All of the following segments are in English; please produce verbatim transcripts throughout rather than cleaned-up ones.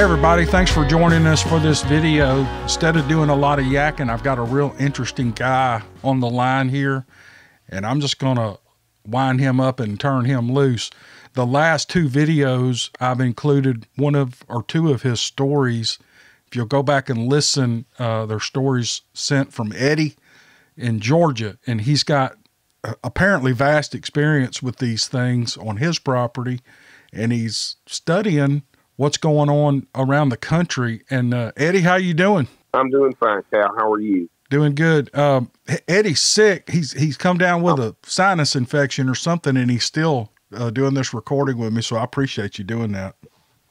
Hey everybody, thanks for joining us for this video. Instead of doing a lot of yakking, I've got a real interesting guy on the line here, and I'm just gonna wind him up and turn him loose. The last two videos, I've included one of or two of his stories. If you'll go back and listen, uh, they're stories sent from Eddie in Georgia, and he's got uh, apparently vast experience with these things on his property, and he's studying what's going on around the country. And uh, Eddie, how you doing? I'm doing fine, Cal. How are you? Doing good. Um, Eddie's sick. He's he's come down with a sinus infection or something, and he's still uh, doing this recording with me, so I appreciate you doing that.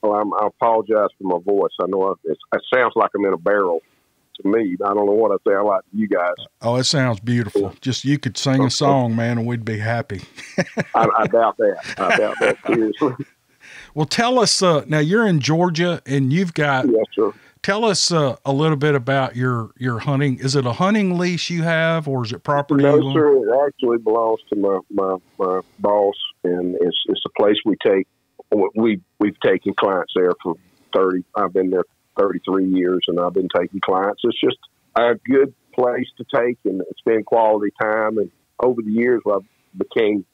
Well, I'm, I apologize for my voice. I know I, it, it sounds like I'm in a barrel to me. I don't know what I sound like to you guys. Oh, it sounds beautiful. Just you could sing a song, man, and we'd be happy. I, I doubt that. I doubt that, seriously. Well, tell us, uh, now you're in Georgia and you've got, yes, sir. Tell us uh, a little bit about your, your hunting. Is it a hunting lease you have, or is it property? No, you sir. Own? It actually belongs to my, my, my boss, and it's, it's a place we take, we, we've taken clients there for thirty, I've been there thirty-three years, and I've been taking clients. It's just a good place to take, and it's been quality time. And over the years, I became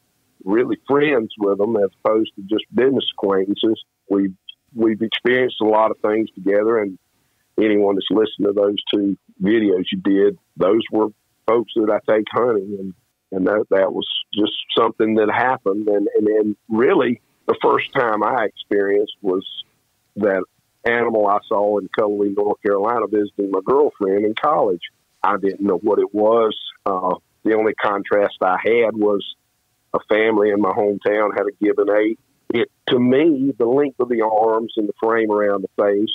really friends with them as opposed to just business acquaintances. We've, we've experienced a lot of things together, and anyone that's listened to those two videos you did, those were folks that I take hunting, and, and that, that was just something that happened. And, and then really the first time I experienced was that animal I saw in Cullowhee, North Carolina, visiting my girlfriend in college. I didn't know what it was. Uh, the only contrast I had was a family in my hometown had a gibbon eight. It, to me, the length of the arms and the frame around the face,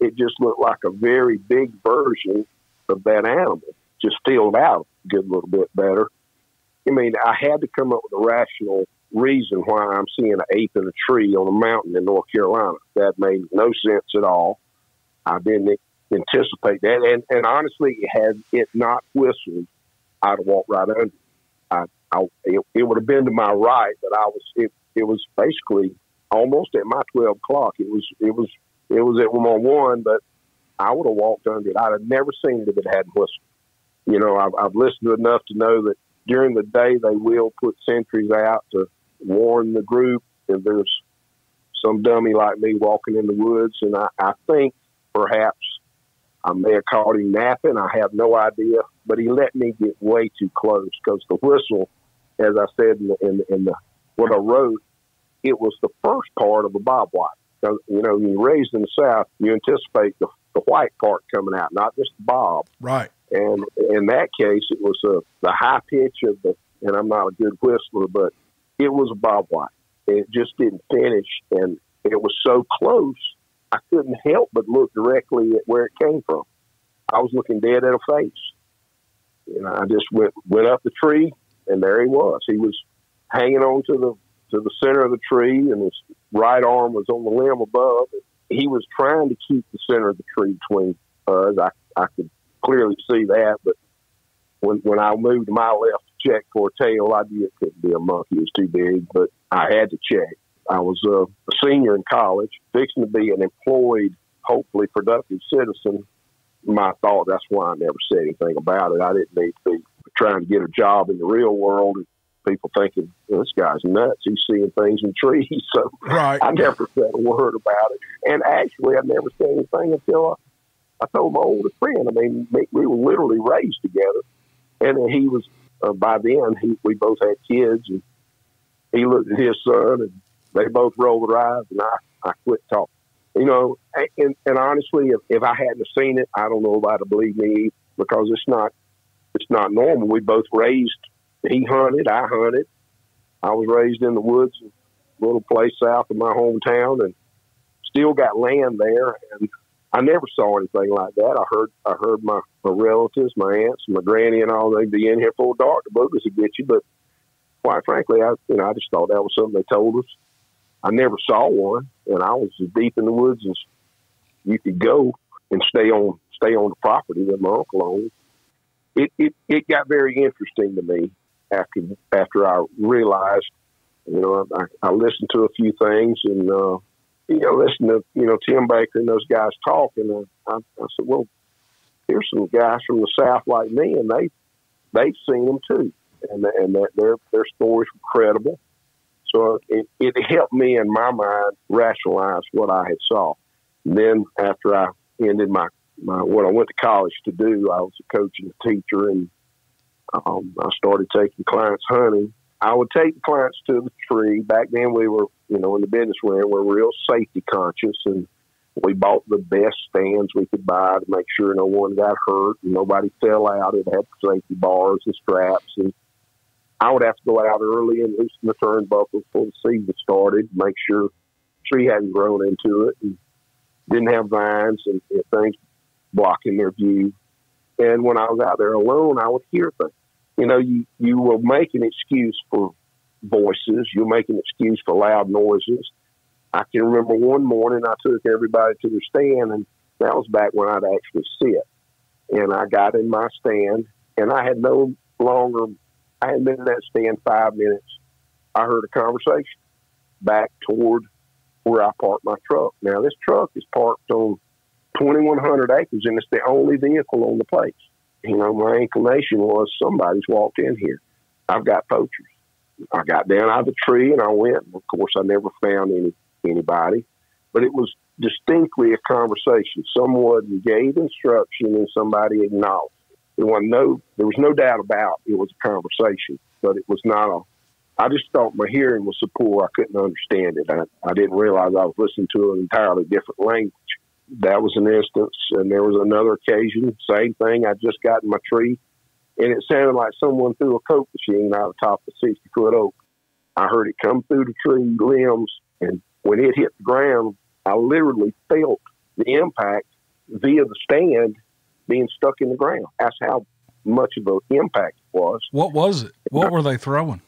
it just looked like a very big version of that animal, just filled out a good little bit better. I mean, I had to come up with a rational reason why I'm seeing an ape in a tree on a mountain in North Carolina. That made no sense at all. I didn't anticipate that. And, and honestly, had it not whistled, I'd walk right under it. I, I, it, it would have been to my right, but I was it, it was basically almost at my twelve o'clock. It was it was it was at my one, but I would have walked under it. I'd have never seen it if it hadn't whistled. You know, I've, I've listened enough to know that during the day they will put sentries out to warn the group if there's some dummy like me walking in the woods. And I, I think perhaps I may have caught him napping. I have no idea, but he let me get way too close because the whistle, as I said in, the, in, the, in the, what I wrote, it was the first part of a bobwhite. You know, when you're raised in the South, you anticipate the, the white part coming out, not just the bob. Right. And in that case, it was a, the high pitch of the, and I'm not a good whistler, but it was a bobwhite. It just didn't finish, and it was so close, I couldn't help but look directly at where it came from. I was looking dead at a face. And I just went went up the tree, and there he was. He was hanging on to the to the center of the tree, and his right arm was on the limb above. He was trying to keep the center of the tree between us. I, I could clearly see that, but when when I moved to my left to check for a tail, I knew it couldn't be a monkey. It was too big, but I had to check. I was a senior in college, fixing to be an employed, hopefully productive citizen. My thought, that's why I never said anything about it. I didn't need to be trying to get a job in the real world and people thinking, well, this guy's nuts. He's seeing things in trees. So right. I never said a word about it. And actually, I never said anything until I, I told my oldest friend. I mean, we were literally raised together. And he was, uh, by then, he, we both had kids. And he looked at his son, and they both rolled their eyes, and I, I quit talking. You know, and, and honestly, if, if I hadn't seen it, I don't know if I'd have believed me, because it's not it's not normal. We both raised, he hunted, I hunted. I was raised in the woods, a little place south of my hometown, and still got land there. And I never saw anything like that. I heard I heard my, my relatives, my aunts, my granny, and all, they'd be in here full dark. The boogers would get you. But quite frankly, I you know I just thought that was something they told us. I never saw one, and I was as deep in the woods as you could go and stay on stay on the property that my uncle owned. It it, it got very interesting to me after after I realized, you know, I, I listened to a few things, and uh, you know, listen to, you know, Tim Baker and those guys talk. And uh, I, I said, well, here's some guys from the South like me, and they, they've seen them too. And, and that their, their stories were credible. So it, it helped me in my mind rationalize what I had saw. And then after I ended my, my, what I went to college to do, I was a coach and a teacher, and um, I started taking clients hunting. I would take clients to the tree. Back then we were, you know, in the business where we were real safety conscious, and we bought the best stands we could buy to make sure no one got hurt and nobody fell out. It had safety bars and straps, and I would have to go out early and loosen the turnbuckle before the season started, make sure the tree hadn't grown into it and didn't have vines and, and things blocking their view. And when I was out there alone, I would hear things. You know, you, you will make an excuse for voices. You'll make an excuse for loud noises. I can remember one morning I took everybody to their stand, and that was back when I'd actually sit. And I got in my stand, and I had no longer... I hadn't been in that stand five minutes. I heard a conversation back toward where I parked my truck. Now, this truck is parked on twenty-one hundred acres, and it's the only vehicle on the place. You know, my inclination was somebody's walked in here. I've got poachers. I got down out of the tree, and I went. Of course, I never found any anybody, but it was distinctly a conversation. Someone gave instruction, and somebody acknowledged. There was no, there was no doubt about it was a conversation, but it was not a, I just thought my hearing was so poor, I couldn't understand it. I, I didn't realize I was listening to an entirely different language. That was an instance, and there was another occasion, same thing. I just got in my tree, and it sounded like someone threw a Coke machine out of the top of a sixty-foot oak. I heard it come through the tree limbs, and when it hit the ground, I literally felt the impact via the stand being stuck in the ground. That's how much of an impact it was. What was it? What were they throwing?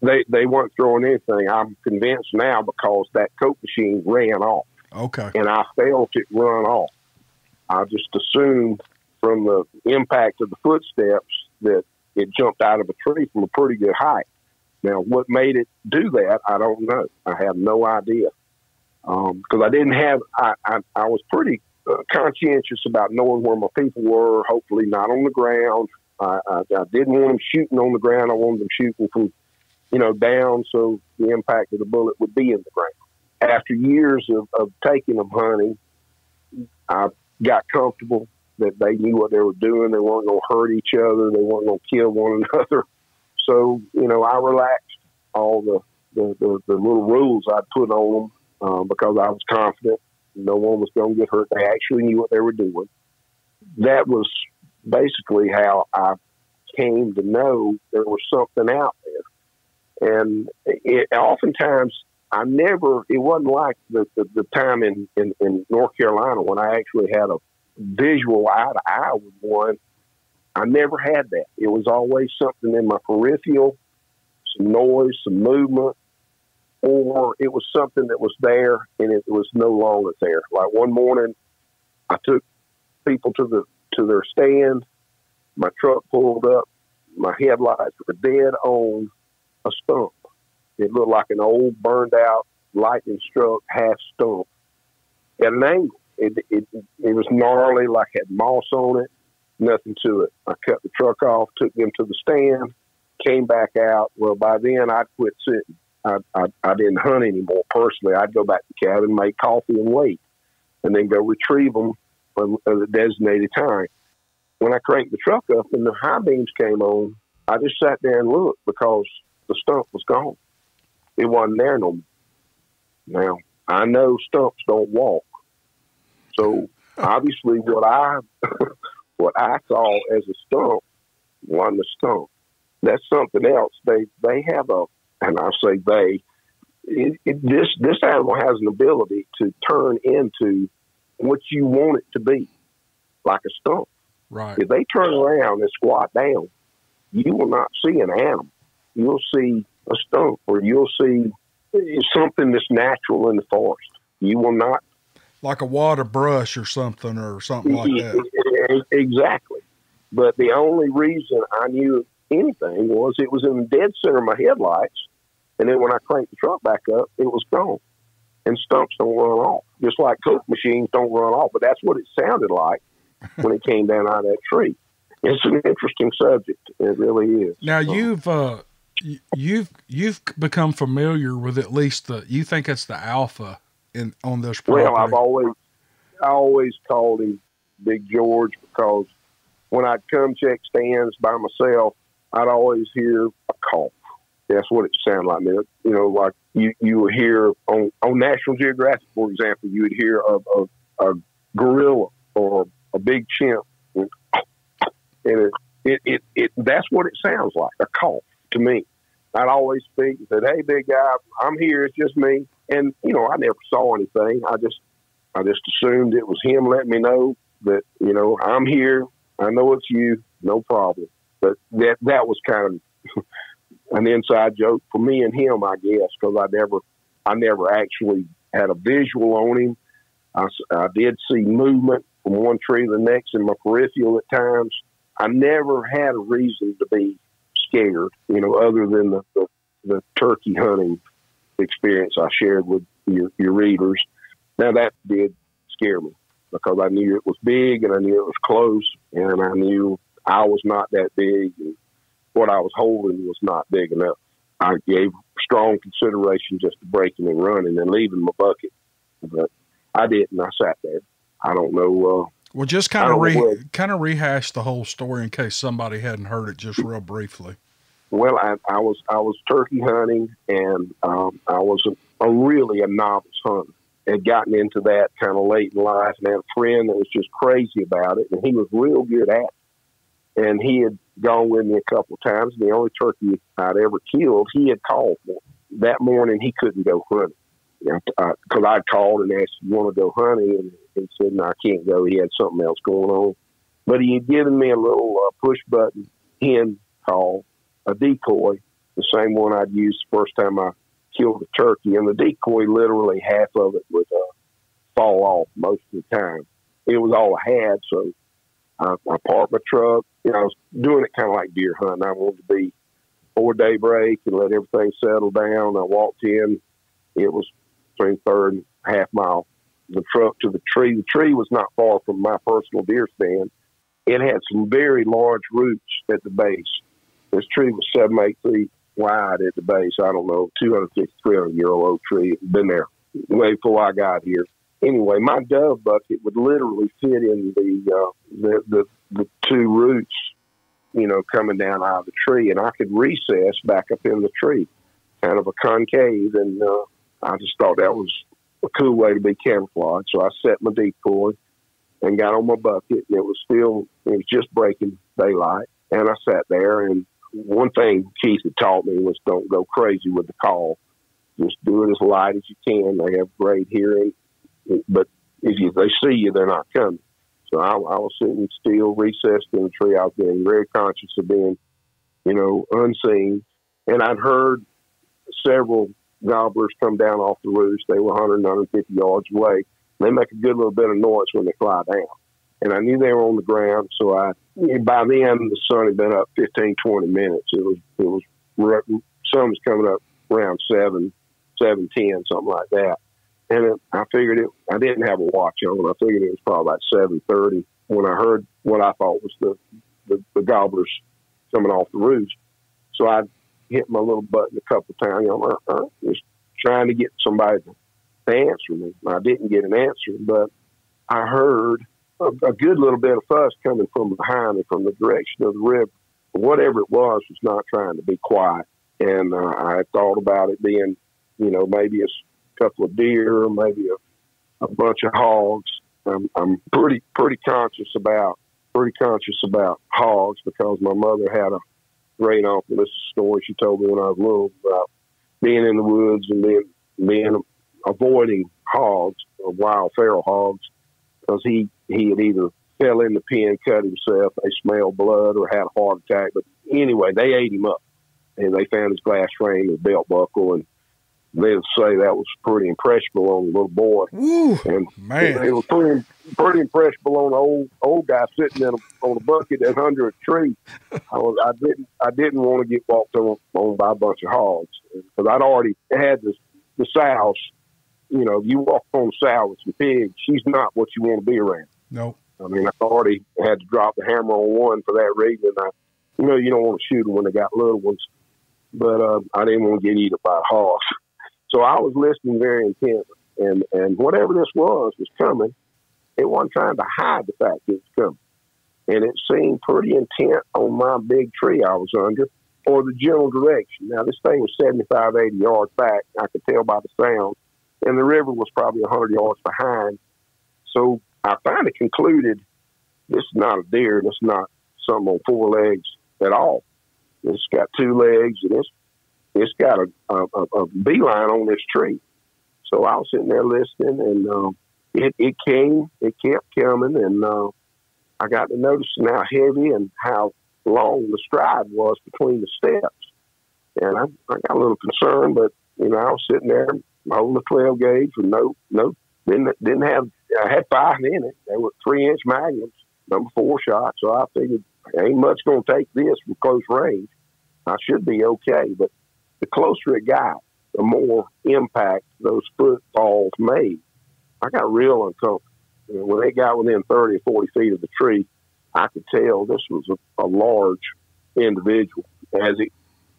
They they weren't throwing anything. I'm convinced now because that Coke machine ran off. Okay. And I felt it run off. I just assumed from the impact of the footsteps that it jumped out of a tree from a pretty good height. Now, what made it do that, I don't know. I have no idea. Um, because I didn't have, I, I, I was pretty Uh, conscientious about knowing where my people were, hopefully not on the ground. I, I, I didn't want them shooting on the ground. I wanted them shooting from, you know, down so the impact of the bullet would be in the ground. After years of, of taking them hunting, I got comfortable that they knew what they were doing. They weren't going to hurt each other. They weren't going to kill one another. So, you know, I relaxed all the, the, the, the little rules I'd put on them uh, because I was confident no one was going to get hurt. They actually knew what they were doing. That was basically how I came to know there was something out there. And it, oftentimes, I never, it wasn't like the, the, the time in, in, in North Carolina when I actually had a visual eye-to-eye with one. I never had that. It was always something in my peripheral, some noise, some movement, or it was something that was there and it was no longer there. Like one morning, I took people to the to their stand. My truck pulled up. My headlights were dead on a stump. It looked like an old, burned-out, lightning-struck half stump at an angle. It, it it was gnarly, like it had moss on it. Nothing to it. I cut the truck off, took them to the stand, came back out. Well, by then I'd quit sitting. I, I, I didn't hunt anymore personally. I'd go back to the cabin, make coffee, and wait, and then go retrieve them at a designated time. When I cranked the truck up and the high beams came on, I just sat there and looked because the stump was gone. It wasn't there no more. Now, I know stumps don't walk. So, obviously, what I, what I saw as a stump wasn't a stump. That's something else. They, they have a... And I say they, it, it, this this animal has an ability to turn into what you want it to be, like a stump. Right. If they turn around and squat down, you will not see an animal. You'll see a stump, or you'll see something that's natural in the forest. You will not. Like a water brush or something or something like that. Exactly. But the only reason I knew anything was it was in the dead center of my headlights, and then when I cranked the truck back up, it was gone. and stumps don't run off. Just like Coke machines don't run off, but that's what it sounded like when it came down out of that tree. It's an interesting subject. It really is. Now you've uh, you've you've become familiar with at least the. You think it's the alpha in on this property. Well, I've always I always called him Big George because when I'd come check stands by myself, I'd always hear a cough. That's what it sounded like. You know, like you you would hear on on National Geographic, for example, you would hear a a, a gorilla or a big chimp. And it, it, it, it, that's what it sounds like, a cough to me. I'd always speak and say, hey, big guy, I'm here. It's just me. And, you know, I never saw anything. I just, I just assumed it was him letting me know that, you know, I'm here. I know it's you. No problem. But that, that was kind of an inside joke for me and him, I guess, because I never, I never actually had a visual on him. I, I did see movement from one tree to the next in my peripheral at times. I never had a reason to be scared, you know, other than the, the, the turkey hunting experience I shared with your, your readers. Now, that did scare me because I knew it was big and I knew it was close and I knew I was not that big and what I was holding was not big enough. I gave strong consideration just to breaking and running and leaving my bucket, but I didn't. I sat there. I don't know. Uh, Well, just kind of re kind of rehash the whole story in case somebody hadn't heard it, just real briefly. Well, I, I was I was turkey hunting, and um, I was a, a really a novice hunter. Had gotten into that kind of late in life, and had a friend that was just crazy about it, and he was real good at it. And he had gone with me a couple of times. And the only turkey I'd ever killed, he had called for. That morning, he couldn't go hunting. Because you know, I called and asked, you want to go hunting? And he said, no, I can't go. He had something else going on. But he had given me a little uh, push-button hen call, a decoy, the same one I'd used the first time I killed a turkey. And the decoy, literally half of it would uh, fall off most of the time. It was all I had, so I, I parked my truck. You know, I was doing it kind of like deer hunting. I wanted to be before daybreak and let everything settle down. I walked in. It was between third and half mile, the truck to the tree. The tree was not far from my personal deer stand. It had some very large roots at the base. This tree was seven, eight feet wide at the base. I don't know, two hundred fifty, three hundred year old oak tree. It had been there way before I got here. Anyway, my dove bucket would literally fit in the, uh, the, the, the two roots, you know, coming down out of the tree. And I could recess back up in the tree, kind of a concave. And, uh, I just thought that was a cool way to be camouflaged. So I set my decoy and got on my bucket. It was still, it was just breaking daylight. And I sat there. And one thing Keith had taught me was don't go crazy with the call. Just do it as light as you can. They have great hearing. But if you, they see you, they're not coming. So I, I was sitting still, recessed in the tree. I was being very conscious of being, you know, unseen. And I'd heard several gobblers come down off the roost. They were one hundred, one hundred fifty yards away. They make a good little bit of noise when they fly down. And I knew they were on the ground, so I, by then, the sun had been up fifteen, twenty minutes. It was, it was, sun was coming up around seven, seven ten, something like that. And it, I figured it, I didn't have a watch on. I figured it was probably about seven thirty when I heard what I thought was the, the, the gobblers coming off the roost. So I hit my little button a couple of times. You know, I, I was trying to get somebody to answer me. I didn't get an answer, but I heard a, a good little bit of fuss coming from behind me from the direction of the river. Whatever it was was not trying to be quiet. And uh, I thought about it being, you know, maybe a couple of deer or maybe a, a bunch of hogs. I'm, I'm pretty pretty conscious about pretty conscious about hogs because my mother had a great uncle. This is a story she told me when I was little about being in the woods and being, being avoiding hogs, or wild feral hogs, because he, he had either fell in the pen, cut himself, they smelled blood, or had a heart attack. But anyway, they ate him up, and they found his glass frame, his belt buckle, and they'd say that was pretty impressionable on the little boy. Ooh, and man. It was pretty, pretty impressionable on an old old guy sitting in a, on a bucket and under a tree. I, was, I didn't I didn't want to get walked on, on by a bunch of hogs because I'd already had the, the sows you know, you walk on the side with some pigs, she's not what you want to be around. No. Nope. I mean, I already had to drop the hammer on one for that reason. I, you know, you don't want to shoot them when they got little ones. But uh, I didn't want to get eaten by a horse. So I was listening very intently. And, and whatever this was, was coming. It wasn't trying to hide the fact it was coming. And it seemed pretty intent on my big tree I was under, or the general direction. Now, this thing was seventy-five, eighty yards back. I could tell by the sound. And the river was probably a hundred yards behind. So I finally concluded, this is not a deer. This is not something on four legs at all. It's got two legs, and it's, it's got a, a, a beeline on this tree. So I was sitting there listening, and uh, it, it came. It kept coming, and uh, I got to noticing how heavy and how long the stride was between the steps. And I, I got a little concerned, but, you know, I was sitting there holding a twelve gauge with no, no, didn't, didn't have, I had five in it. They were three inch magnums, number four shot, so I figured ain't much going to take this from close range. I should be okay, but the closer it got, the more impact those footballs made. I got real uncomfortable. And when they got within thirty or forty feet of the tree, I could tell this was a, a large individual. As it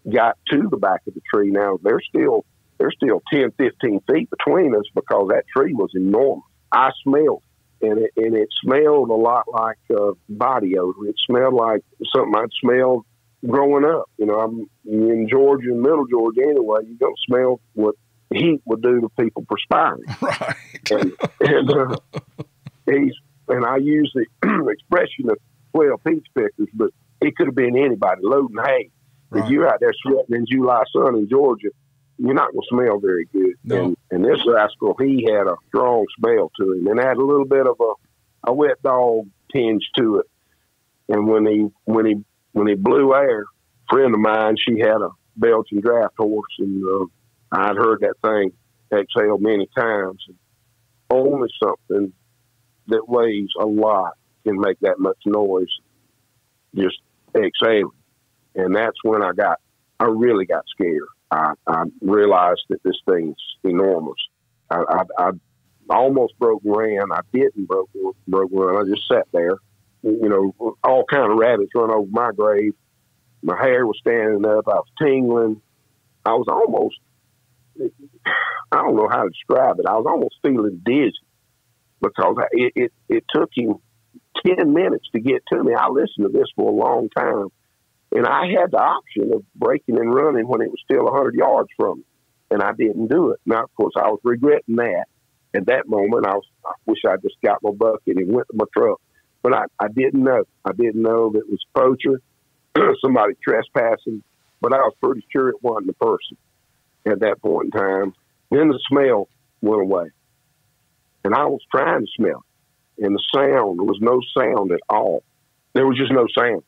got to the back of the tree, now they're still, they're still ten, fifteen feet between us because that tree was enormous. I smelled, and it, and it smelled a lot like uh, body odor. It smelled like something I'd smelled growing up. You know, I'm in Georgia, in middle Georgia anyway, you don't smell what heat would do to people perspiring. Right. And, and, uh, he's, and I use the expression of twelve peach pickers, but it could have been anybody loading hay. Right. If you're out there sweating in July sun in Georgia, you're not going to smell very good. No. And, and this rascal, he had a strong smell to him and had a little bit of a, a wet dog tinge to it. And when he, when he, when he blew air, a friend of mine, she had a Belgian draft horse, and uh, I'd heard that thing exhale many times. And only something that weighs a lot can make that much noise, just exhaling. And that's when I got, I really got scared. I, I realized that this thing's enormous. I, I, I almost broke and ran. I didn't broke broke and run. I just sat there. You know, all kind of rabbits run over my grave. My hair was standing up. I was tingling. I was almost, I don't know how to describe it. I was almost feeling dizzy because I, it, it, it took him ten minutes to get to me. I listened to this for a long time. And I had the option of breaking and running when it was still a hundred yards from me, and I didn't do it. Now, of course, I was regretting that. At that moment, I was, I wish I just got my bucket and went to my truck. But I, I didn't know. I didn't know that it was a poacher, somebody trespassing, but I was pretty sure it wasn't a person at that point in time. Then the smell went away, and I was trying to smell it. And the sound, there was no sound at all. There was just no sound.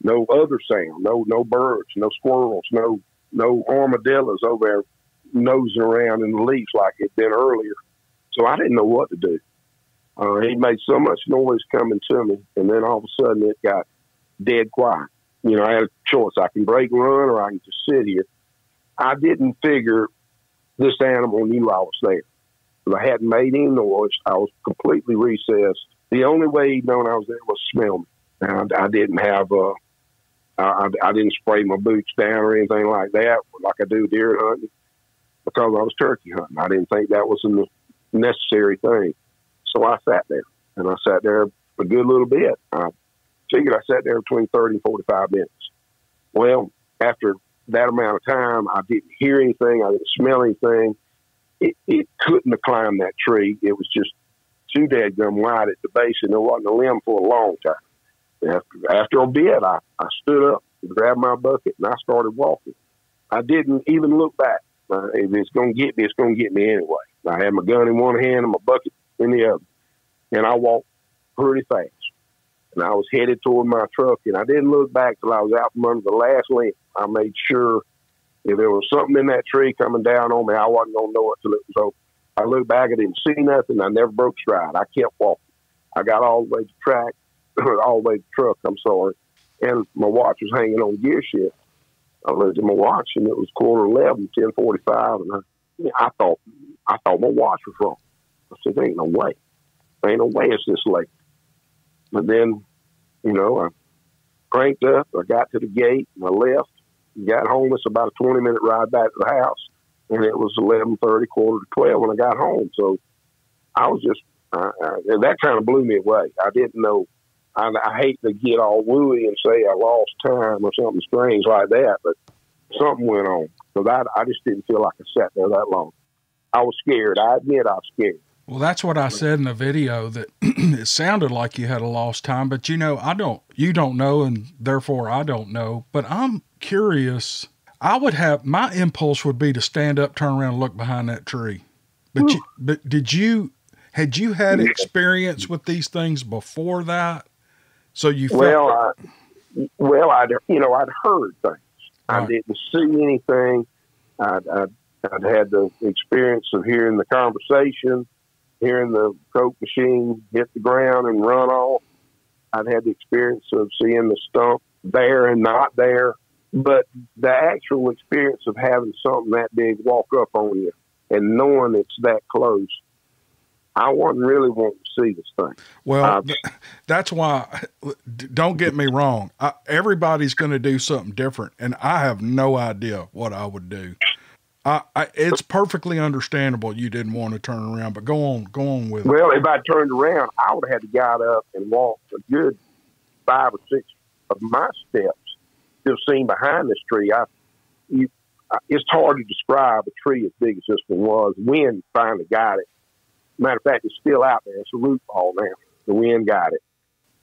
No other sound, no no birds, no squirrels, no no armadillos over there nosing around in the leaves like it did earlier. So I didn't know what to do. Uh, he made so much noise coming to me, and then all of a sudden it got dead quiet. You know, I had a choice. I can break and run, or I can just sit here. I didn't figure this animal knew I was there. I hadn't made any noise. I was completely recessed. The only way he'd known I was there was to smell me. And I, I didn't have a... Uh, I, I didn't spray my boots down or anything like that, like I do deer hunting, because I was turkey hunting. I didn't think that was a necessary thing. So I sat there, and I sat there a good little bit. I figured I sat there between thirty and forty-five minutes. Well, after that amount of time, I didn't hear anything. I didn't smell anything. It, it couldn't have climbed that tree. It was just too dead gum wide at the base, and there wasn't a limb for a long time. After, after a bit, I, I stood up, grabbed my bucket, and I started walking. I didn't even look back. Uh, if it's going to get me, it's going to get me anyway. I had my gun in one hand and my bucket in the other. And I walked pretty fast. And I was headed toward my truck, and I didn't look back till I was out from under the last limb. I made sure if there was something in that tree coming down on me, I wasn't going to know it till it was over. I looked back, I didn't see nothing. I never broke stride. I kept walking. I got all the way to track. all the way to the truck, I'm sorry. And my watch was hanging on gear shift. I looked at my watch, and it was quarter eleven, ten forty-five, and I, I thought I thought my watch was wrong. I said, there ain't no way. There ain't no way it's this late. But then, you know, I cranked up. I got to the gate and I left. Got home. It's about a twenty-minute ride back to the house. And it was eleven thirty, quarter to twelve when I got home. So I was just, I, I, and that kind of blew me away. I didn't know. I, I hate to get all wooey and say I lost time or something strange like that, but something went on. Because I, I just didn't feel like I sat there that long. I was scared. I admit I was scared. Well, that's what I said in the video, that it sounded like you had a lost time, but you know, I don't, you don't know, and therefore I don't know, but I'm curious. I would have, my impulse would be to stand up, turn around, and look behind that tree. But, you, but did you, had you had experience with these things before that? So you felt. Well, I, well, I'd, you know, I'd heard things. Right. I didn't see anything. I'd, I'd, I'd had the experience of hearing the conversation, hearing the Coke machine hit the ground and run off. I've had the experience of seeing the stump there and not there. But the actual experience of having something that big walk up on you and knowing it's that close, I wasn't really wanting to see this thing. Well, uh, that's why, don't get me wrong, I, everybody's going to do something different, and I have no idea what I would do. I, I, it's perfectly understandable you didn't want to turn around, but go on, go on with it. Well, if I turned around, I would have had to get up and walk a good five or six of my steps to have seen behind this tree. I, you, I, it's hard to describe a tree as big as this one was. Wind finally got it. Matter of fact, it's still out there. It's a root ball now. The wind got it.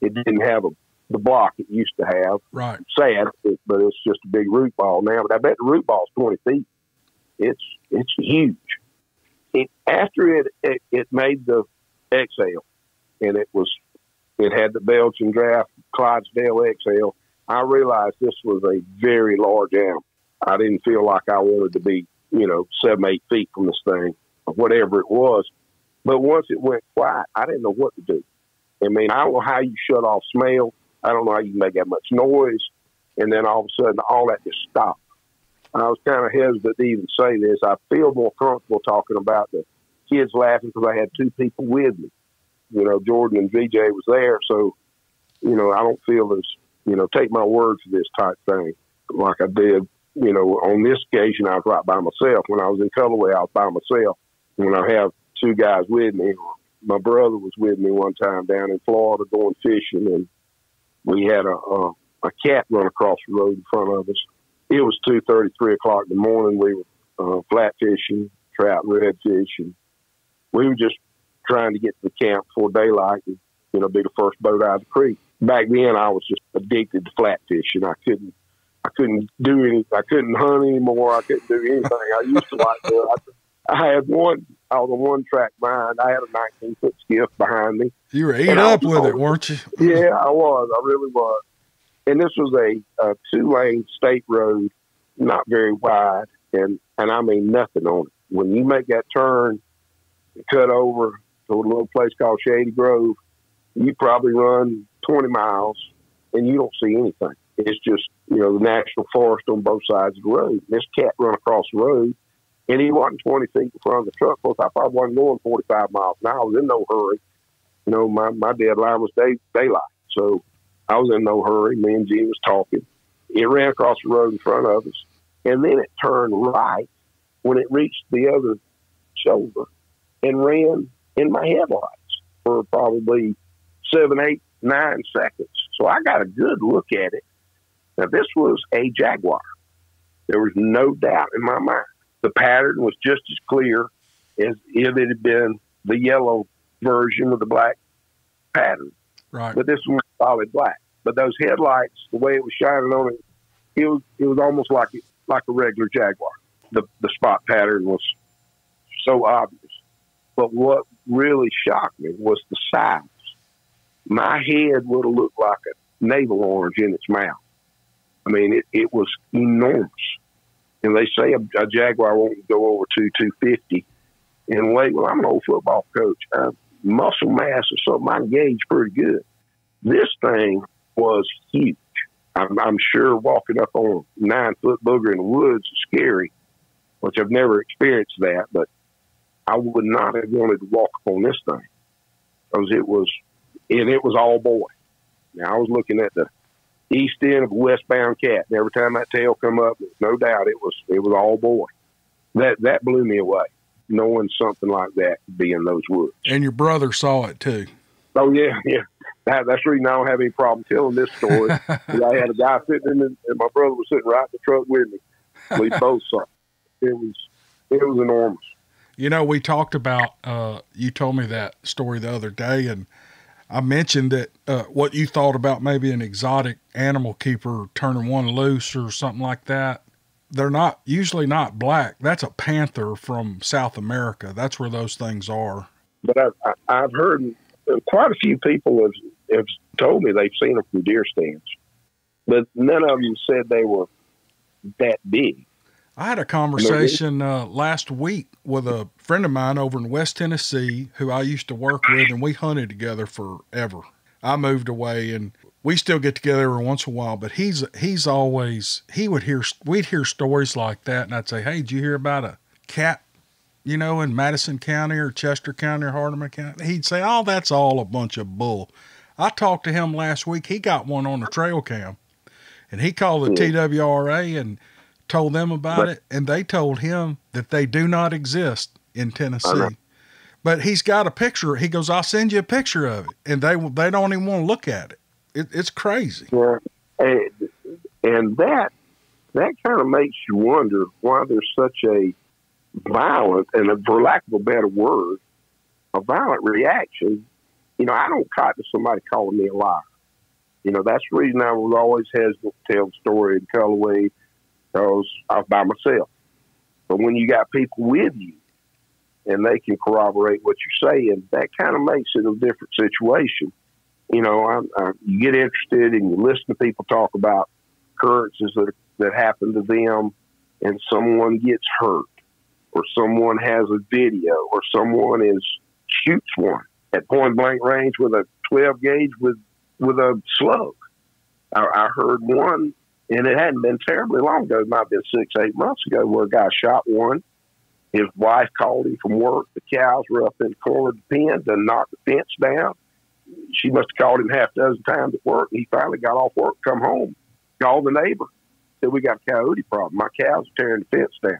It didn't have a, the block it used to have. Right. Sad, but it's just a big root ball now. But I bet the root ball's twenty feet. It's it's huge. It, after it, it it made the X L, and it was it had the Belgian draft Clydesdale X L. I realized this was a very large animal. I didn't feel like I wanted to be you know seven eight feet from this thing or whatever it was. But once it went quiet, I didn't know what to do. I mean, I don't know how you shut off smell. I don't know how you make that much noise, and then all of a sudden, all that just stopped. I was kind of hesitant to even say this. I feel more comfortable talking about the kids laughing because I had two people with me. You know, Jordan and V J was there. So, you know, I don't feel as, you know, take my word for this type thing like I did. You know, on this occasion, I was right by myself. When I was in Cullowhee, I was by myself. When I have two guys with me, my brother was with me one time down in Florida going fishing, and we had a, a, a cat run across the road in front of us. It was two thirty, three o'clock in the morning. We were uh, flat fishing, trout, redfish, and we were just trying to get to the camp before daylight and, you know, be the first boat out of the creek. Back then, I was just addicted to flat fishing. I couldn't, I couldn't do any, I couldn't hunt anymore. I couldn't do anything. I used to like that. I, I had one, I was a one-track mind. I had a nineteen-foot skiff behind me. You were ate up with it, weren't you? Yeah, I was. I really was. And this was a, a two-lane state road, not very wide, and, and I mean nothing on it. When you make that turn and cut over to a little place called Shady Grove, you probably run twenty miles, and you don't see anything. It's just, you know, the national forest on both sides of the road. This cat run across the road, and he wasn't twenty feet in front of the truck. Plus, I probably wasn't going forty-five miles an hour. I was in no hurry. You know, my, my deadline was day, daylight, so I was in no hurry. Me and G was talking. It ran across the road in front of us, and then it turned right when it reached the other shoulder and ran in my headlights for probably seven, eight, nine seconds. So I got a good look at it. Now, this was a jaguar. There was no doubt in my mind. The pattern was just as clear as if it had been the yellow version of the black pattern. Right. But this one was solid black. But those headlights, the way it was shining on it, it was it was almost like it, like a regular Jaguar. The the spot pattern was so obvious. But what really shocked me was the size. My head would have looked like a navel orange in its mouth. I mean, it, it was enormous. And they say a, a Jaguar won't go over to two fifty in weight. Well, I'm an old football coach. I, muscle mass or something, I gauge pretty good. This thing was huge. I'm, I'm sure walking up on a nine-foot booger in the woods is scary, which I've never experienced that, but I would not have wanted to walk on this thing, because it was, and it was all boy. Now, I was looking at the east end of a westbound cat, and every time that tail come up, no doubt it was it was all boy. That that blew me away, knowing something like that could be in those woods. And your brother saw it too. Oh yeah, yeah. That, that's the reason I don't have any problem telling this story. I had a guy sitting in, the, and my brother was sitting right in the truck with me. We both saw it. It was it was enormous. You know, we talked about, uh, you told me that story the other day, and I mentioned that uh, what you thought about maybe an exotic animal keeper turning one loose or something like that. They're not usually not black. That's a panther from South America. That's where those things are. But I've, I've heard quite a few people have, have told me they've seen them from deer stands, but none of them said they were that big. I had a conversation uh, last week with a friend of mine over in West Tennessee who I used to work with, and we hunted together forever. I moved away, and we still get together every once in a while, but he's, he's always, he would hear, we'd hear stories like that. And I'd say, hey, did you hear about a cat, you know, in Madison County or Chester County or Hardeman County? He'd say, oh, that's all a bunch of bull. I talked to him last week. He got one on a trail cam, and he called the T W R A and told them about but, it, and they told him that they do not exist in Tennessee. But he's got a picture. He goes, I'll send you a picture of it, and they they don't even want to look at it. it it's crazy. Yeah, and, and that that kind of makes you wonder why there's such a violent, and a, for lack of a better word, a violent reaction. You know, I don't cotton to somebody calling me a liar. You know, that's the reason I was always hesitant to tell the story in Cullowhee, because I was by myself. But when you got people with you and they can corroborate what you're saying, that kind of makes it a different situation. You know, I, I, you get interested and you listen to people talk about occurrences that, that happen to them, and someone gets hurt, or someone has a video, or someone is shoots one at point blank range with a twelve gauge with, with a slug. I, I heard one, and it hadn't been terribly long ago. It might have been six, eight months ago, where a guy shot one. His wife called him from work. The cows were up in the corner of the pen to knock the fence down. She must have called him half a dozen times at work. He finally got off work, come home, called the neighbor, said, we got a coyote problem. My cows are tearing the fence down.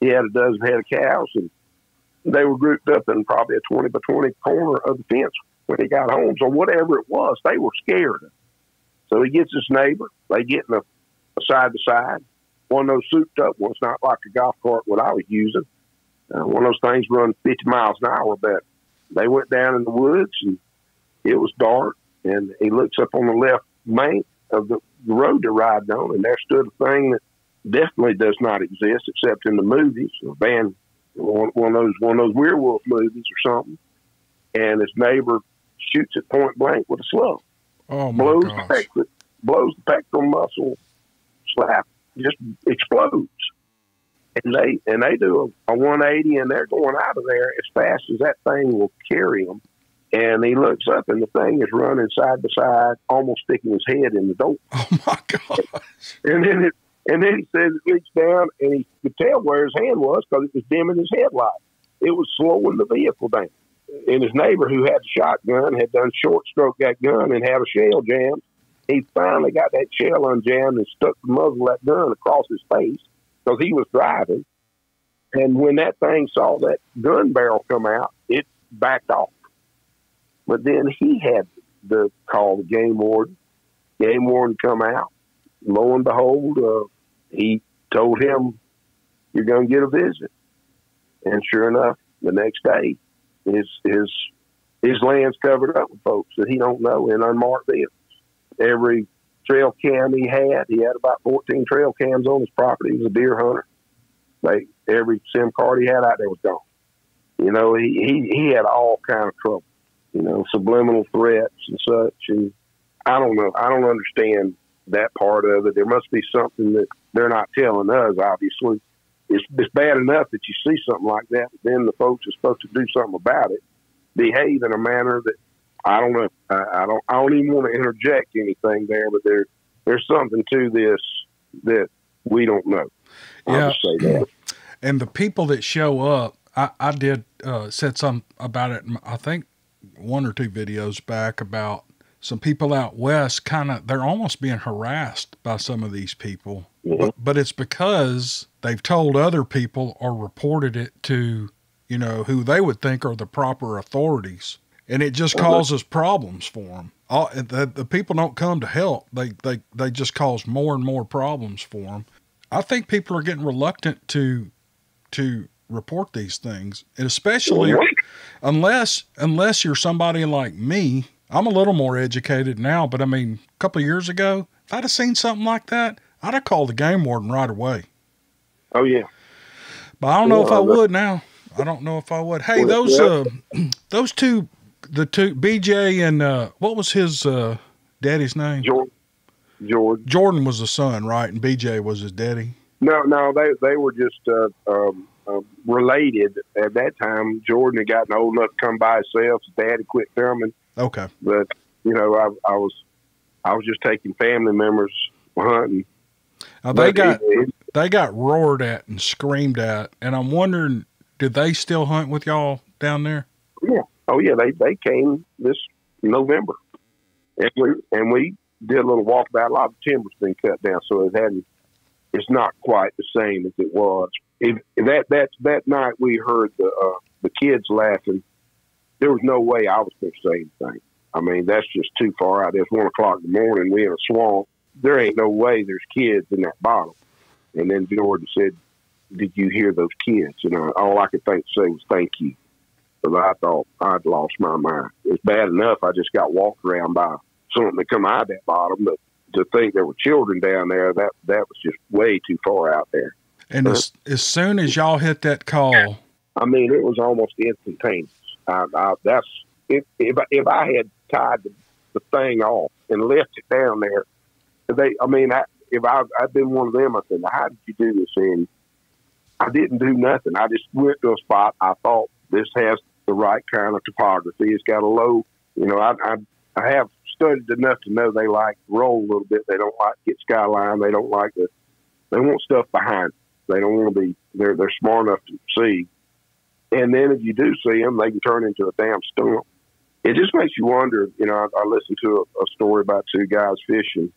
He had a dozen head of cows, and they were grouped up in probably a twenty by twenty corner of the fence when he got home. So whatever it was, they were scared. So he gets his neighbor. They get in a side to side. One of those souped up ones, not like a golf cart what I was using. Uh, one of those things run fifty miles an hour, but they went down in the woods, and it was dark. And he looks up on the left bank of the, the road they're riding on, and there stood a thing that definitely does not exist except in the movies, a band, one, one of those one of those werewolf movies or something. And his neighbor shoots it point blank with a slug. Oh my blows gosh. The pectoral, blows the pectoral muscle, slap, just explodes. And they and they do a, a one eighty, and they're going out of there as fast as that thing will carry them. And he looks up, and the thing is running side to side, almost sticking his head in the door. Oh my gosh! And then it and then he says it reached down, and he could tell where his hand was because it was dimming his headlight. It was slowing the vehicle down. And his neighbor, who had the shotgun, had done short stroke that gun and had a shell jammed. He finally got that shell unjammed and stuck the muzzle of that gun across his face because he was driving. And when that thing saw that gun barrel come out, it backed off. But then he had to call the game warden. Game warden come out. Lo and behold, uh, he told him, you're going to get a visit. And sure enough, the next day, His, his, his land's covered up with folks that he don't know in unmarked vehicles. Every trail cam he had, he had about fourteen trail cams on his property. He was a deer hunter. Like every SIM card he had out there was gone. You know, he, he, he had all kind of trouble, you know, subliminal threats and such. And I don't know. I don't understand that part of it. There must be something that they're not telling us, obviously. It's, it's bad enough that you see something like that, but then the folks are supposed to do something about it, behave in a manner that I don't know. I, I don't. I don't even want to interject anything there, but there, there's something to this that we don't know. Yeah, I'll just say that. And the people that show up, I, I did uh, said something about it, I think one or two videos back, about some people out west kind of, they're almost being harassed by some of these people, mm-hmm. but, but it's because they've told other people or reported it to, you know, who they would think are the proper authorities. And it just causes problems for them. All, the, the people don't come to help. They, they, they just cause more and more problems for them. I think people are getting reluctant to, to report these things, and especially unless, unless you're somebody like me. I'm a little more educated now, but I mean, a couple of years ago, if I'd have seen something like that, I'd have called the game warden right away. Oh yeah. But I don't know yeah, if I would now. I don't know if I would. Hey, those, uh, those two, the two, B J and, uh, what was his, uh, daddy's name? Jordan. Jordan. Jordan was the son, right? And B J was his daddy. No, no, they, they were just, uh, um, uh, related at that time. Jordan had gotten old enough to come by himself. His dad had quit filming. Okay. But you know, I, I was, I was just taking family members hunting. Now they but got, it, it, they got roared at and screamed at. And I'm wondering, did they still hunt with y'all down there? Yeah. Oh yeah, they they came this November, and we and we did a little walkabout. A lot of timber's been cut down, so it hadn't. It's not quite the same as it was. If that that that night we heard the uh, the kids laughing, there was no way I was going to say anything. I mean, that's just too far out. It's one o'clock in the morning. We in a swamp. There ain't no way there's kids in that bottle. And then Jordan said, "Did you hear those kids?" And I, all I could think to say was, "Thank you." Because I thought I'd lost my mind. It's bad enough I just got walked around by something that come out of that bottom, but to think there were children down there, that that was just way too far out there. And uh, as as soon as y'all hit that call, I mean, it was almost instantaneous. I, I, that's if if I, if I had tied the, the thing off and left it down there, they. I mean, I, if I I've been one of them, I said, "How did you do this?" And I didn't do nothing. I just went to a spot I thought this has the right kind of topography. It's got a low, you know, I, I I have studied enough to know they like roll a little bit. They don't like to get skyline. They don't like to, they want stuff behind them. They don't want to be, they're, they're smart enough to see. And then if you do see them, they can turn into a damn storm. It just makes you wonder, you know, I, I listened to a, a story about two guys fishing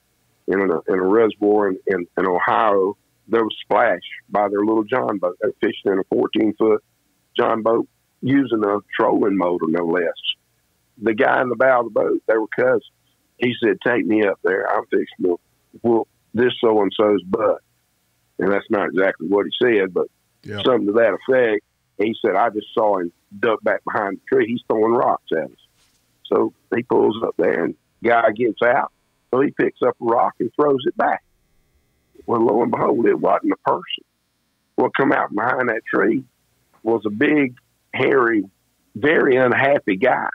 in a, in a reservoir in, in, in Ohio. There was splash by their little John boat. They're fishing in a fourteen foot John boat, using a trolling motor, no less. The guy in the bow of the boat, they were cousins. He said, "Take me up there. I'm fixing to whoop this so-and-so's butt." And that's not exactly what he said, but yeah, something to that effect. And he said, "I just saw him duck back behind the tree. He's throwing rocks at us." So he pulls up there, and the guy gets out. So he picks up a rock and throws it back. Well, lo and behold, it wasn't a person. What come out behind that tree was a big, hairy, very unhappy guy.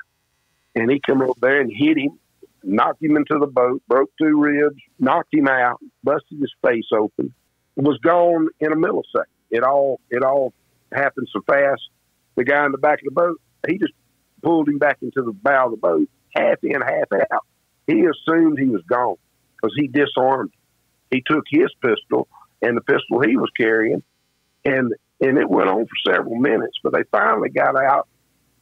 And he come up there and hit him, knocked him into the boat, broke two ribs, knocked him out, busted his face open, was gone in a millisecond. It all it all happened so fast. The guy in the back of the boat, he just pulled him back into the bow of the boat, half in, half out. He assumed he was gone because he disarmed him. He took his pistol and the pistol he was carrying, and and it went on for several minutes. But they finally got out,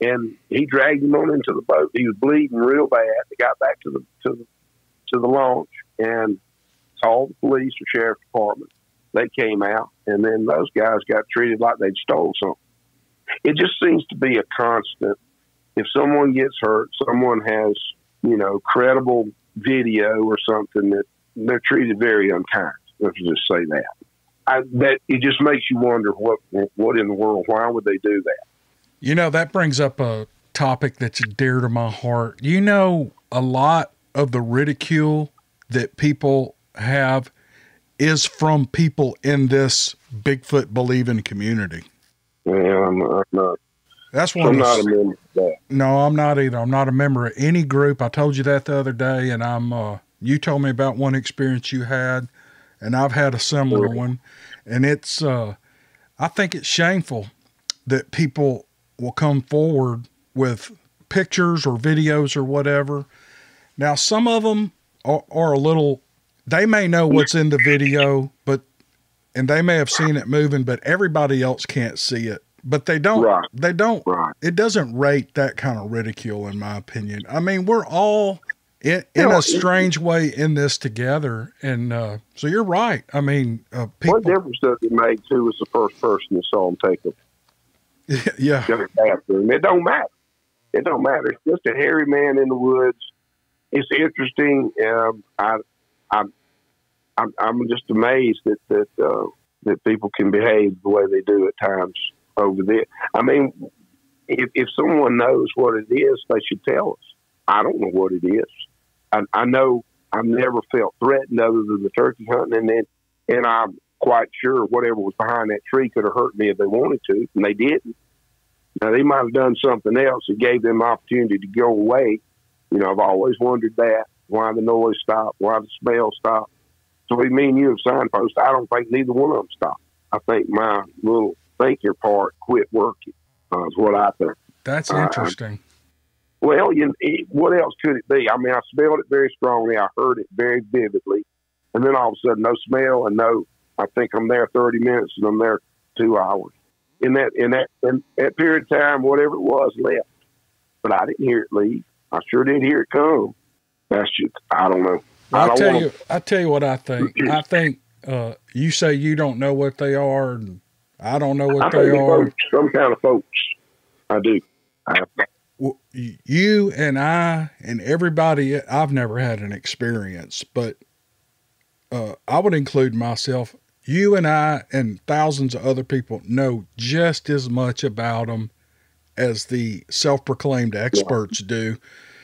and he dragged him on into the boat. He was bleeding real bad. They got back to the to the to the launch and called the police or sheriff's department. They came out, and then those guys got treated like they'd stole something. It just seems to be a constant. If someone gets hurt, someone has, you know, credible video or something, that they're treated very unkind. Let's just say that. I, that it just makes you wonder what what in the world, why would they do that? You know, that brings up a topic that's dear to my heart. You know, a lot of the ridicule that people have is from people in this Bigfoot believing community. Yeah, I'm, I'm not. That's one. I'm of not a member of that. No, I'm not either. I'm not a member of any group. I told you that the other day, and I'm. Uh, you told me about one experience you had, and I've had a similar sure. one, and it's. Uh, I think it's shameful that people will come forward with pictures or videos or whatever. Now, some of them are, are a little, they may know what's in the video, but, and they may have seen it moving, but everybody else can't see it. but they don't, right. they don't, right. it doesn't rate that kind of ridicule, in my opinion. I mean, we're all in, in you know, a strange it, way in this together. And, uh, so you're right. I mean, uh, people, what difference does it make who was the first person that saw him take him? Yeah. After him? It don't matter. It don't matter. It's just a hairy man in the woods. It's interesting. Um, I, I, I'm, I'm just amazed that, that, uh, that people can behave the way they do at times over there. I mean, if, if someone knows what it is, they should tell us. I don't know what it is. I, I know I've never felt threatened other than the turkey hunting, and then, and I'm quite sure whatever was behind that tree could have hurt me if they wanted to, and they didn't. Now, they might have done something else that gave them the opportunity to go away. You know, I've always wondered that, why the noise stopped, why the smell stopped. So we mean you have signposts. I don't think neither one of them stopped. I think my little thinker part quit working uh, is what I think. That's interesting. Uh, well, you know, what else could it be? I mean, I smelled it very strongly. I heard it very vividly. And then all of a sudden, no smell and no, I think I'm there thirty minutes and I'm there two hours. In that, in that, in that period of time, whatever it was left. But I didn't hear it leave. I sure didn't hear it come. That's just, I don't know. I'll tell wanna... you, I'll tell you what I think. I think, uh, you say you don't know what they are. And I don't know what I they are. Folks, some kind of folks. I do. I, well, you and I and everybody, I've never had an experience, but, uh, I would include myself. You and I and thousands of other people know just as much about them as the self-proclaimed experts yeah. do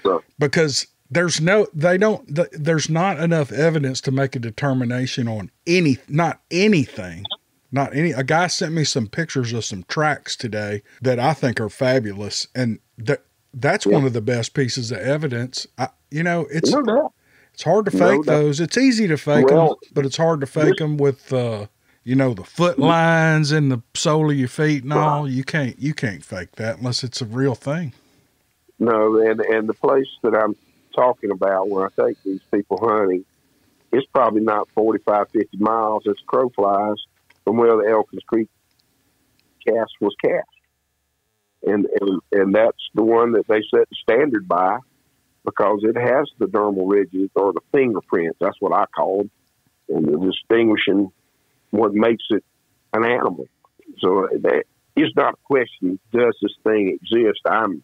yeah. because there's no, they don't, th there's not enough evidence to make a determination on any, not anything, not any, a guy sent me some pictures of some tracks today that I think are fabulous. And th that's yeah. one of the best pieces of evidence. I, you know, it's, no, no. it's hard to fake no, no. those. It's easy to fake well, them, but it's hard to fake them with, uh, you know, the foot lines and the sole of your feet and all. You can't, you can't fake that unless it's a real thing. No, and and the place that I'm talking about where I take these people hunting, it's probably not forty-five, fifty miles as crow flies from where the Elkins Creek cast was cast, and and and that's the one that they set the standard by because it has the dermal ridges or the fingerprints. That's what I call them, and the distinguishing. What makes it an animal. So that, it's not a question, does this thing exist? I'm,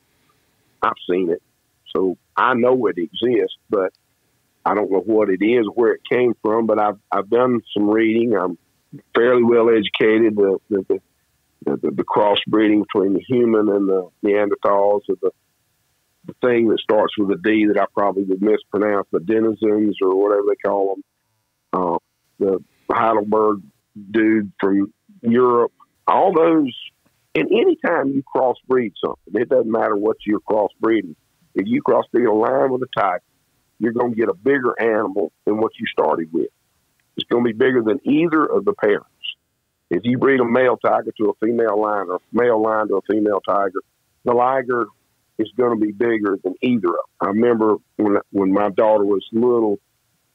I've seen it. So I know it exists, but I don't know what it is, where it came from, but I've, I've done some reading. I'm fairly well educated. The, the, the, the, the crossbreeding between the human and the Neanderthals, or the, the thing that starts with a D that I probably would mispronounce, the denizens or whatever they call them, uh, the Heidelberg dude from Europe, all those. And anytime you crossbreed something, it doesn't matter what you're crossbreeding. If you crossbreed a lion with a tiger, you're going to get a bigger animal than what you started with. It's going to be bigger than either of the parents. If you breed a male tiger to a female lion or a male lion to a female tiger, the liger is going to be bigger than either of them. I remember when, when my daughter was little,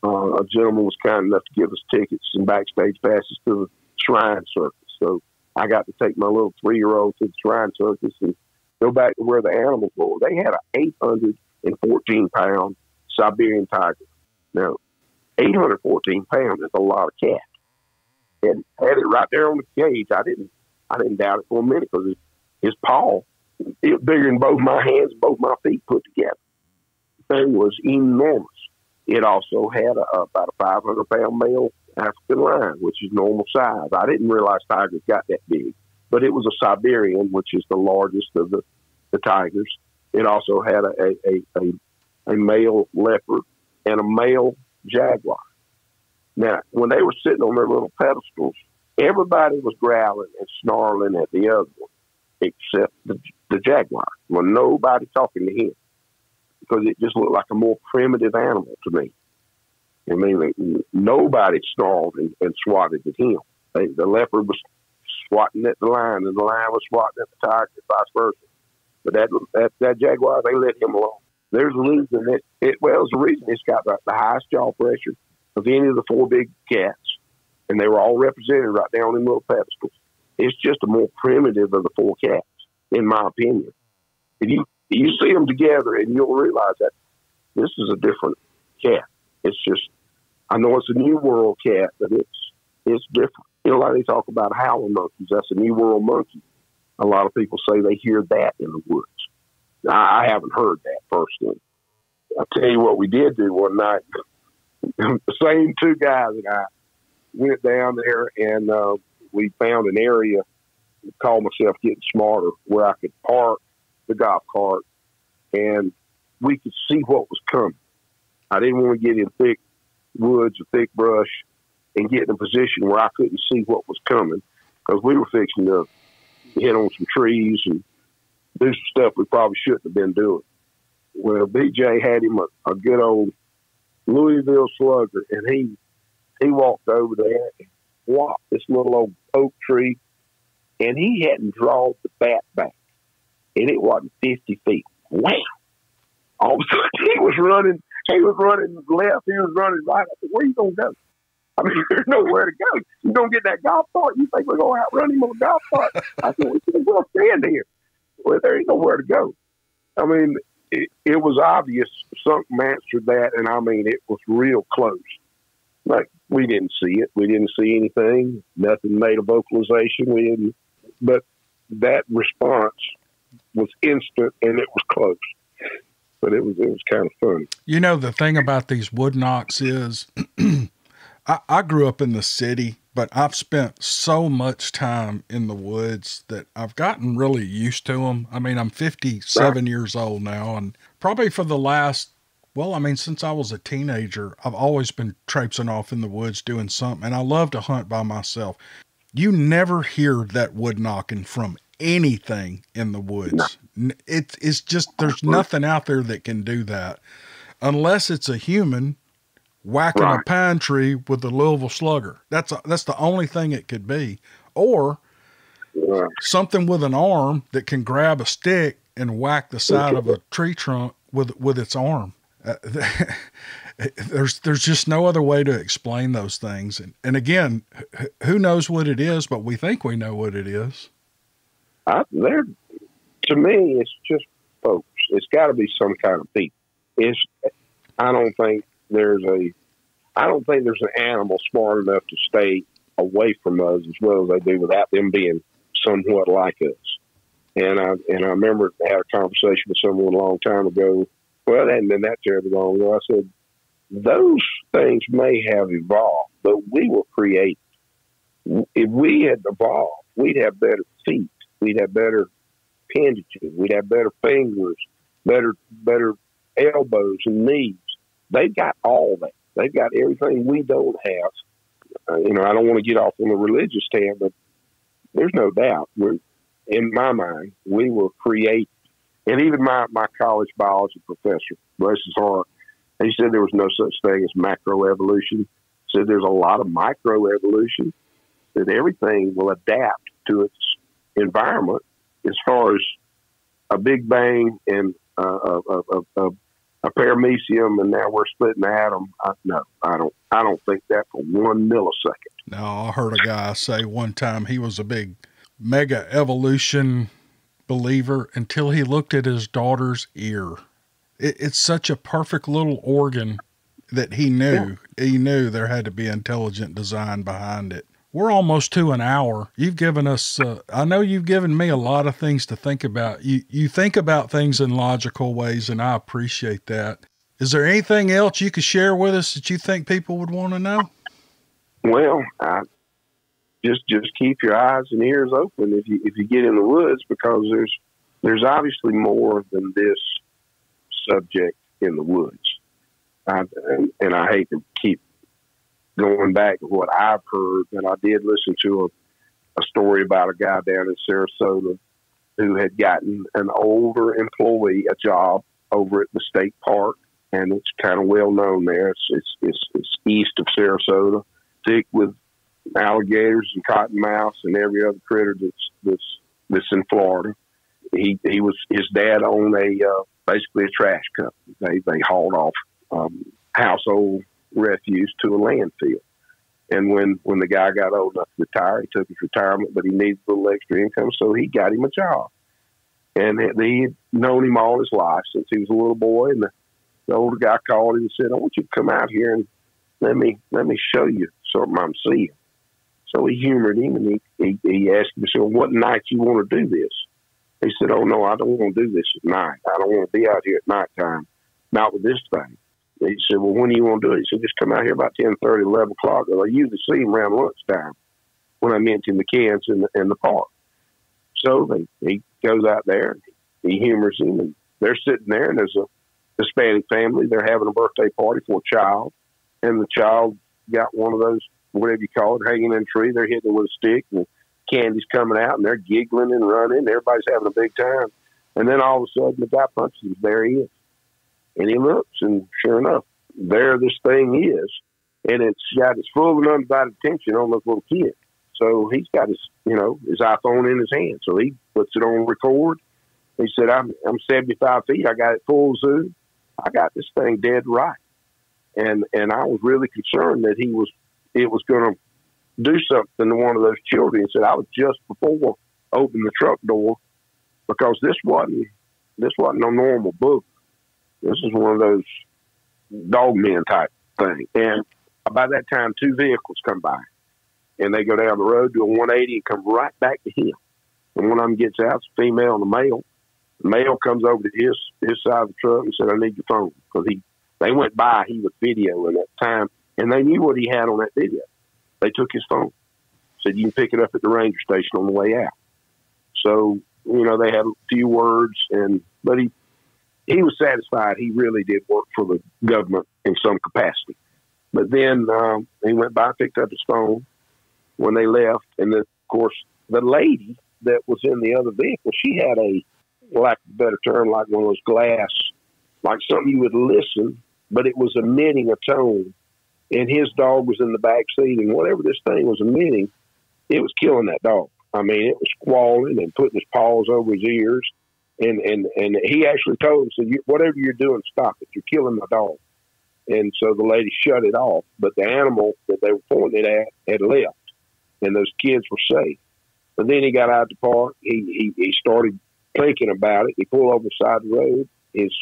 Uh, a gentleman was kind enough to give us tickets and backstage passes to the Shrine Circus. So I got to take my little three-year-old to the Shrine Circus and go back to where the animals were. They had an eight hundred fourteen pound Siberian tiger. Now, eight hundred fourteen pounds is a lot of cat. And had it right there on the cage. I didn't I didn't doubt it for a minute because his, his paw is bigger than both my hands, both my feet put together. The thing was enormous. It also had a, about a five hundred pound male African lion, which is normal size. I didn't realize tigers got that big, but it was a Siberian, which is the largest of the, the tigers. It also had a, a, a, a male leopard and a male jaguar. Now, when they were sitting on their little pedestals, everybody was growling and snarling at the other one, except the, the jaguar. Well, nobody talking to him. Because it just looked like a more primitive animal to me. I mean, like, nobody snarled and, and swatted at him. They, the leopard was swatting at the lion, and the lion was swatting at the tiger, and vice versa. But that that, that jaguar, they let him alone. There's a reason that it. Well, there's a reason it's got the, the highest jaw pressure of any of the four big cats, and they were all represented right there on them little pedestals. It's just a more primitive of the four cats, in my opinion. If you you see them together, and you'll realize that this is a different cat. It's just, I know it's a New World cat, but it's it's different. You know, like they talk about howler monkeys. That's a New World monkey. A lot of people say they hear that in the woods. I, I haven't heard that personally. I'll tell you what we did do one night. The same two guys and I went down there, and uh, we found an area, called myself Getting Smarter, where I could park the golf cart, and we could see what was coming. I didn't want to get in thick woods or thick brush and get in a position where I couldn't see what was coming, because we were fixing to hit on some trees and do some stuff we probably shouldn't have been doing. Well, B J had him a, a good old Louisville slugger, and he he walked over there and whopped this little old oak tree, and he hadn't drawn the bat back, and it wasn't fifty feet. Wow! All of a sudden, he was running. He was running left. He was running right. I said, "Where you gonna go? I mean, there's nowhere to go. You gonna get that golf cart? You think we're gonna outrun him on the golf cart?" I said, "We'll stand here. Well, there ain't nowhere to go." I mean, It, it was obvious something answered that, and I mean, it was real close. Like, we didn't see it. We didn't see anything. Nothing made a vocalization. We didn't. But that response was instant, and it was close. But it was it was kind of funny. You know, the thing about these wood knocks is I, I grew up in the city, but I've spent so much time in the woods that I've gotten really used to them. I mean, I'm fifty-seven years old now, and probably for the last, well, I mean, since I was a teenager, I've always been traipsing off in the woods doing something, and I love to hunt by myself. You never hear that wood knocking from anything in the woods. It, it's just, there's nothing out there that can do that unless it's a human whacking right. a pine tree with a Louisville slugger. That's a, that's the only thing it could be. Or right. something with an arm that can grab a stick and whack the side of a tree trunk with with its arm. Uh, there's there's just no other way to explain those things. And, and again, who knows what it is, but we think we know what it is. I, they're, to me, it's just folks. It's got to be some kind of beat. It's, I don't think... There's a, I don't think there's an animal smart enough to stay away from us as well as they do without them being somewhat like us. And I and I remember I had a conversation with someone a long time ago. Well, it hadn't been that terribly long ago. I said, those things may have evolved, but we were created. If we had evolved, we'd have better feet. We'd have better appendages. We'd have better fingers, better better elbows and knees. They've got all that. They've got everything we don't have. Uh, you know, I don't want to get off on a religious stand, but there's no doubt. We're, in my mind, we were created. And even my, my college biology professor, bless his heart, he said there was no such thing as macroevolution. He said there's a lot of microevolution, that everything will adapt to its environment as far as a Big Bang and uh, a, a, a a paramecium, and now we're splitting the atom. I, no, I don't. I don't think that for one millisecond. No, I heard a guy say one time he was a big mega evolution believer until he looked at his daughter's ear. It, it's such a perfect little organ that he knew. Yeah. He knew there had to be intelligent design behind it. We're almost to an hour. You've given us, uh, I know you've given me a lot of things to think about. You, you think about things in logical ways, and I appreciate that. Is there anything else you could share with us that you think people would want to know? Well, I, just, just keep your eyes and ears open if you, if you get in the woods, because there's, there's obviously more than this subject in the woods. I, and, and I hate to keep going back to what I've heard, and I did listen to a, a story about a guy down in Sarasota who had gotten an older employee a job over at the state park, and it's kind of well known there. It's, it's, it's, it's east of Sarasota, thick with alligators and cottonmouths and every other critter that's that's, that's in Florida. He he was his dad owned a uh, basically a trash company. They they hauled off um, household refuse to a landfill. And when, when the guy got old enough to retire, he took his retirement, but he needed a little extra income, so he got him a job. And he had known him all his life since he was a little boy. And the, the older guy called him and said, I want you to come out here and let me let me show you something I'm seeing. So he humored him, and he, he, he asked him, so what night you want to do this? He said, oh, no, I don't want to do this at night. I don't want to be out here at nighttime, not with this thing. He said, well, when do you want to do it? He said, just come out here about ten thirty, eleven o'clock. And I usually see him around lunchtime when I meet him the kids in the, in the park. So they, he goes out there, he humors him, and they're sitting there, and there's a Hispanic family. They're having a birthday party for a child, and the child got one of those, whatever you call it, hanging in a tree. They're hitting it with a stick, and candy's coming out, and they're giggling and running. Everybody's having a big time. And then all of a sudden, the guy punches him. There he is. And he looks, and sure enough, there this thing is. And it's got his full and undivided attention on this little kid. So he's got his, you know, his iPhone in his hand. So he puts it on record. He said, I'm I'm seventy-five feet. I got it full zoom. I got this thing dead right. And and I was really concerned that he was, it was going to do something to one of those children. He said, I was just before opening the truck door, because this wasn't, this wasn't no normal book. This is one of those dogmen type thing. And by that time, two vehicles come by. And they go down the road, do a one eighty, and come right back to him. And one of them gets out, it's a female and a male. The male comes over to his his side of the truck and said, I need your phone. Because he, they went by, he was videoing at the time, and they knew what he had on that video. They took his phone. Said, you can pick it up at the ranger station on the way out. So, you know, they had a few words, and but he, he was satisfied. He really did work for the government in some capacity. But then um, he went by, picked up his phone, when they left. And then, of course, the lady that was in the other vehicle, she had a, lack of a better term, like one of those glass, like something you would listen, but it was emitting a tone. And his dog was in the back seat, and whatever this thing was emitting, it was killing that dog. I mean, it was squalling and putting his paws over his ears. And, and, and he actually told him, said, you, whatever you're doing, stop it. You're killing my dog. And so the lady shut it off, but the animal that they were pointing at had left. And those kids were safe. But then he got out of the park. He, he he started thinking about it. He pulled over the side of the road. His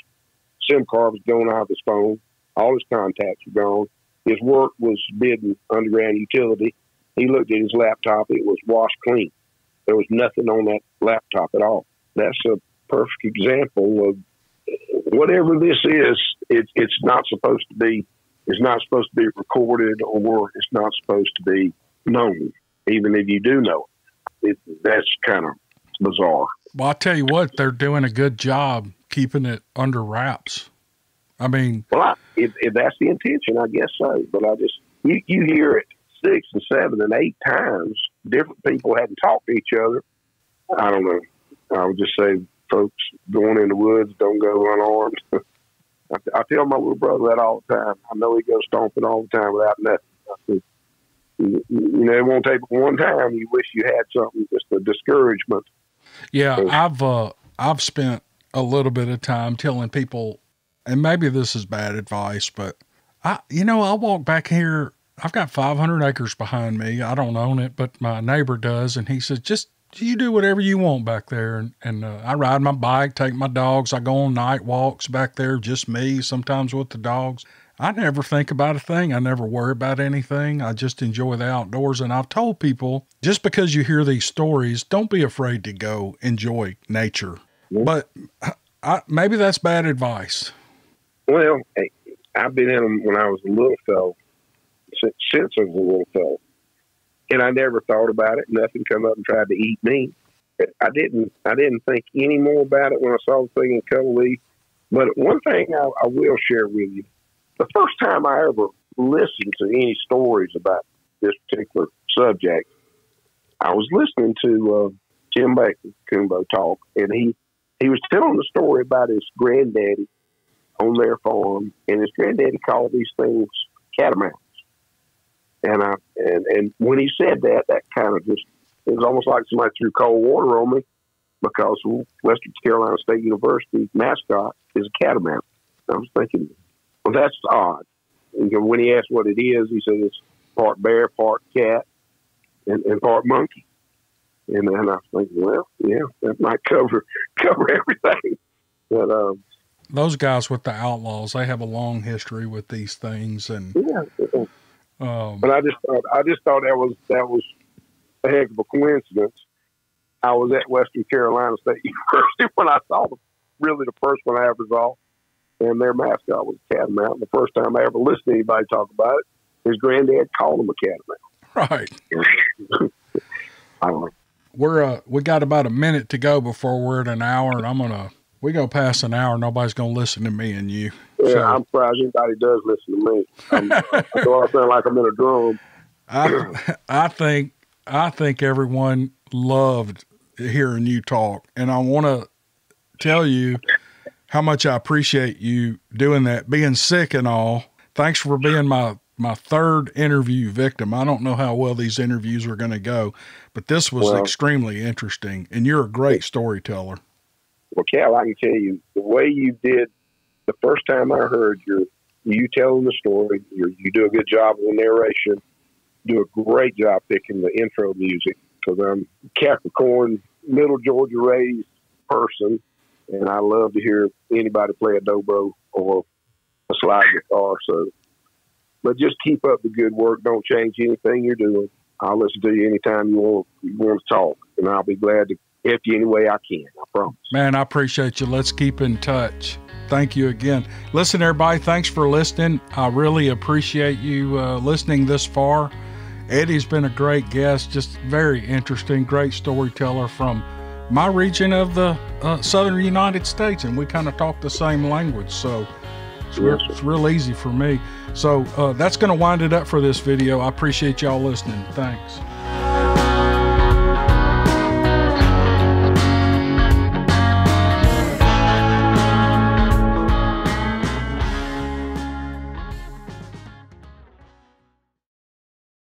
SIM card was going out of his phone. All his contacts were gone. His work was bid in underground utility. He looked at his laptop. It was washed clean. There was nothing on that laptop at all. That's a perfect example of whatever this is, it, it's not supposed to be, it's not supposed to be recorded, or it's not supposed to be known. Even if you do know it, it that's kind of bizarre. Well, I'll tell you what, they're doing a good job keeping it under wraps. I mean, well, I, if, if that's the intention, I guess so. But I just, you, you hear it six and seven and eight times. Different people hadn't talked to each other. I don't know. I would just say, folks, going in the woods, don't go unarmed. I, I tell my little brother that all the time. I know he goes stomping all the time without nothing. I said, you know, it won't take one time you wish you had something, just a discouragement. Yeah, so. I've uh, I've spent a little bit of time telling people, and maybe this is bad advice, but I, you know, I walk back here. I've got five hundred acres behind me. I don't own it, but my neighbor does, and he says, just you do whatever you want back there. And, and uh, I ride my bike, take my dogs. I go on night walks back there, just me, sometimes with the dogs. I never think about a thing. I never worry about anything. I just enjoy the outdoors. And I've told people, just because you hear these stories, don't be afraid to go enjoy nature. Mm-hmm. But I, maybe that's bad advice. Well, I've been in them when I was a little fellow, since, since I was a little fellow. And I never thought about it. Nothing come up and tried to eat me. I didn't, I didn't think any more about it when I saw the thing in Cullowhee. But one thing I, I will share with you. The first time I ever listened to any stories about this particular subject, I was listening to uh, Tim Baker, Kumbo Talk, and he, he was telling the story about his granddaddy on their farm, and his granddaddy called these things catamounts. And I and, and when he said that, that kind of just, it was almost like somebody threw cold water on me, because Western Carolina State University mascot is a catamount. I was thinking, well, that's odd. And when he asked what it is, he said, it's part bear, part cat, and, and part monkey. And then I think, well, yeah, that might cover cover everything. But um, those guys with the outlaws, they have a long history with these things, and yeah. Um, but I just thought, I just thought that was that was a heck of a coincidence. I was at Western Carolina State University when I saw them. Really, the first one I ever saw, and their mascot was a catamount. And the first time I ever listened to anybody talk about it, his granddad called him a catamount. Right. I don't know. We're uh, we got about a minute to go before we're at an hour, and I'm gonna we go past an hour. Nobody's gonna listen to me and you. Yeah, so. I'm surprised anybody does listen to me. I'm, I go out there like I'm in a drum. I I think I think everyone loved hearing you talk, and I want to tell you how much I appreciate you doing that, being sick and all. Thanks for being my. my third interview victim. I don't know how well these interviews are going to go, but this was well, extremely interesting, and you're a great storyteller. Well, Cal, I can tell you the way you did the first time I heard you, you telling the story, you're, you do a good job of the narration, do a great job picking the intro music, because I'm Capricorn, middle Georgia raised person, and I love to hear anybody play a dobro or a slide guitar, so but just keep up the good work. Don't change anything you're doing. I'll listen to you anytime you want, you want to talk, and I'll be glad to help you any way I can. I promise. Man, I appreciate you. Let's keep in touch. Thank you again. Listen, everybody, thanks for listening. I really appreciate you uh, listening this far. Eddie's been a great guest, just very interesting, great storyteller from my region of the uh, southern United States, and we kind of talk the same language, so... It's real, it's real easy for me. So uh, that's going to wind it up for this video. I appreciate y'all listening. Thanks.